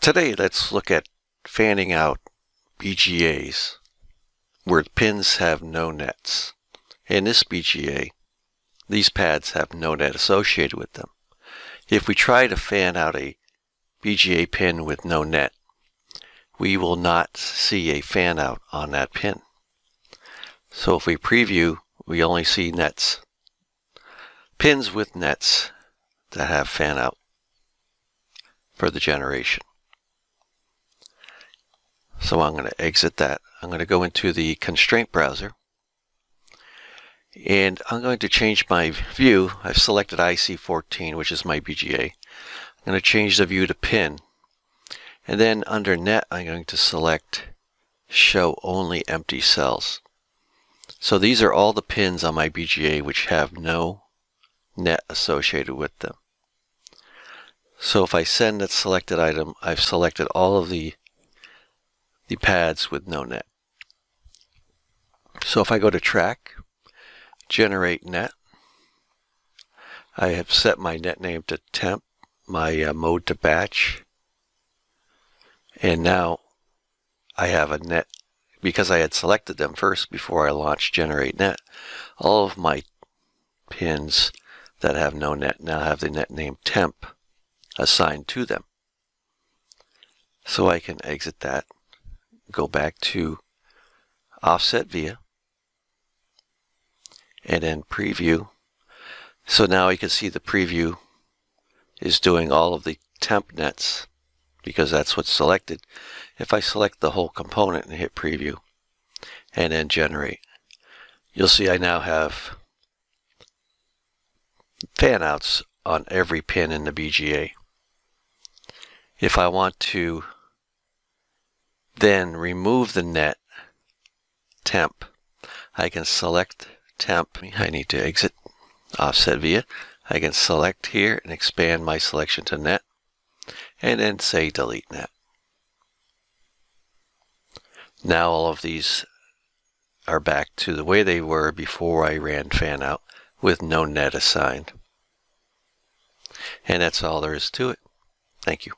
Today, let's look at fanning out BGAs where pins have no nets. In this BGA, these pads have no net associated with them. If we try to fan out a BGA pin with no net, we will not see a fan out on that pin. So if we preview, we only see nets. Pins with nets that have fan out for the generation. So I'm going to exit that. I'm going to go into the constraint browser and I'm going to change my view. I've selected IC14, which is my BGA. I'm going to change the view to pin, and then under net I'm going to select show only empty cells. So these are all the pins on my BGA which have no net associated with them. So if I send that selected item, I've selected all of the pads with no net. So if I go to track, generate net, I have set my net name to temp, my mode to batch, and now I have a net. Because I had selected them first before I launched generate net, all of my pins that have no net now have the net name temp assigned to them. So I can exit that. Go back to offset via and then preview. So now you can see the preview is doing all of the temp nets because that's what's selected. If I select the whole component and hit preview and then generate, you'll see I now have fan outs on every pin in the BGA. If I want to then remove the net temp, I can select temp. I need to exit offset via. I can select here and expand my selection to net and then say delete net. Now all of these are back to the way they were before I ran fan out with no net assigned. And that's all there is to it. Thank you.